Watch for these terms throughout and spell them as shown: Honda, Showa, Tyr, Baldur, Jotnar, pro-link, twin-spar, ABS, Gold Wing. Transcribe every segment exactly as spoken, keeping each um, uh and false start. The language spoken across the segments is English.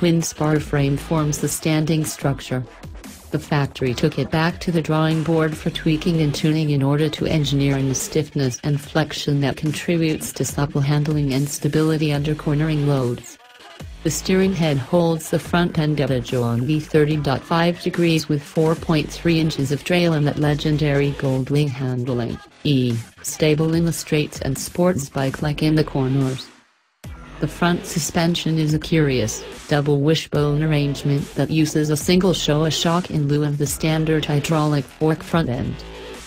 twin spar frame forms the standing structure. The factory took it back to the drawing board for tweaking and tuning in order to engineer in the stiffness and flexion that contributes to supple handling and stability under cornering loads. The steering head holds the front end of a Joby thirty point five degrees with four point three inches of trail and that legendary Gold Wing handling, e, stable in the straights and sports bike-like in the corners. The front suspension is a curious, double wishbone arrangement that uses a single Showa shock in lieu of the standard hydraulic fork front end.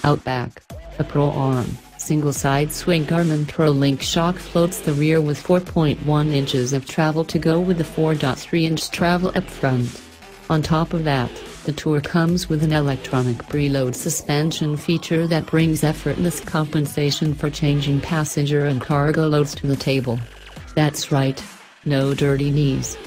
Out back, a pro-arm, single side swing arm and pro-link shock floats the rear with four point one inches of travel to go with the four point three inch travel up front. On top of that, the Tour comes with an electronic preload suspension feature that brings effortless compensation for changing passenger and cargo loads to the table. That's right, no dirty knees.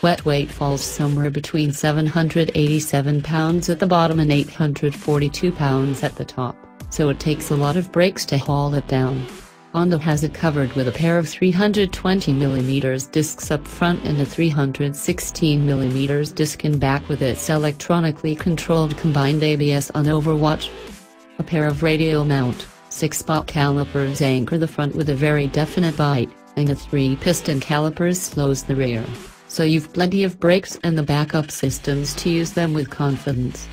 Wet weight falls somewhere between seven hundred eighty-seven pounds at the bottom and eight hundred forty-two pounds at the top, so it takes a lot of brakes to haul it down. Honda has it covered with a pair of three hundred twenty millimeter discs up front and a three hundred sixteen millimeter disc in back with its electronically controlled combined A B S on Overwatch. A pair of radial mount, six-spot calipers anchor the front with a very definite bite, and the three-piston calipers slows the rear, so you've plenty of brakes and the backup systems to use them with confidence.